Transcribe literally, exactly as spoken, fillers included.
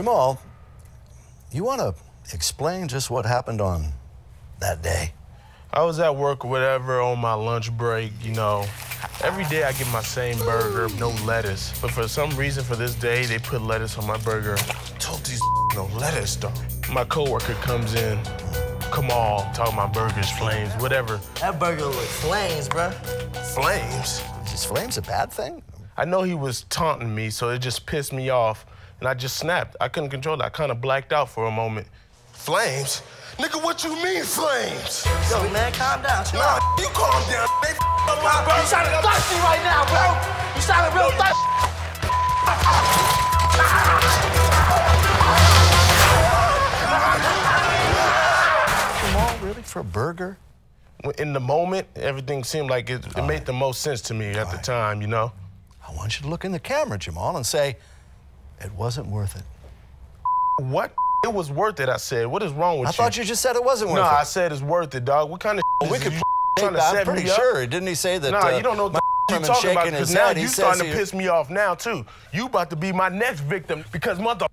Jamal, you want to explain just what happened on that day? I was at work or whatever on my lunch break, you know. Every day I get my same burger, no lettuce. But for some reason, for this day, they put lettuce on my burger. I told these no lettuce, dog. My coworker comes in, Kamal, talking about burgers, flames, whatever. That burger was flames, bruh. Flames? Is flames a bad thing? I know he was taunting me, so it just pissed me off. And I just snapped. I couldn't control it. I kind of blacked out for a moment. Flames? Nigga, what you mean, flames? Yo, man, calm down. Nah, you calm down. They up my bro, you sounding thirsty right now, bro. You sounding real thirsty. Jamal, really, for a burger? In the moment, everything seemed like it, it made the most sense to me at the time, you know? I want you to look in the camera, Jamal, and say, it wasn't worth it. What? It was worth it, I said. What is wrong with I you? I thought you just said it wasn't worth no, it. No, I said it's worth it, dog. What kind of well, we could you trying to set me up? I'm pretty sure. Didn't he say that? Nah, uh, you don't know what the you're talking about, because now you're starting to piss me off now, too. You about to be my next victim, because mother